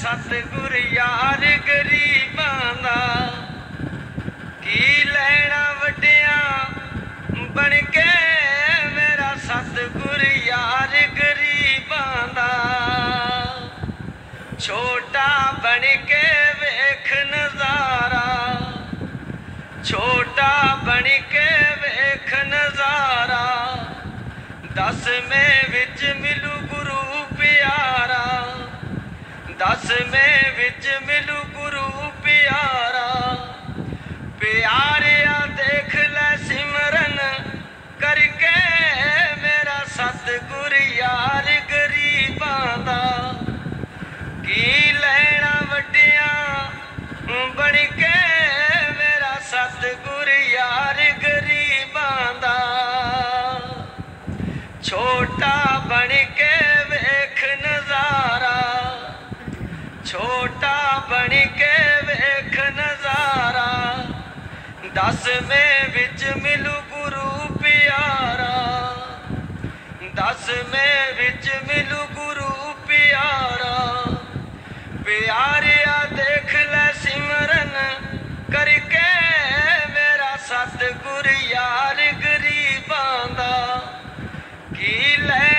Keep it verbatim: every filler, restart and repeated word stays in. सतगुर यार गरीबां दा की लैना वड्डियां बन के मेरा सतगुर यार गरीबां दा छोटा बन के वेख नजारा छोटा बन के वेख नजारा दस में विच मिलू गुरु प्यारा दस में विच मिलू गुरु प्यारा प्यारिया देख ले सिमरन करके मेरा सतगुर यार गरीबां दा की लैना वड्डियां बन के मेरा सतगुर यार गरीबां दा छोटा बन के वेख नजारा छोटा बन के वेख नजारा दस में विच मिलू गुरु प्यारा दस में विच मिलू गुरु प्यारा प्यारिया देख ले सिमरन करके मेरा सतगुर यार गरीबां दा की ले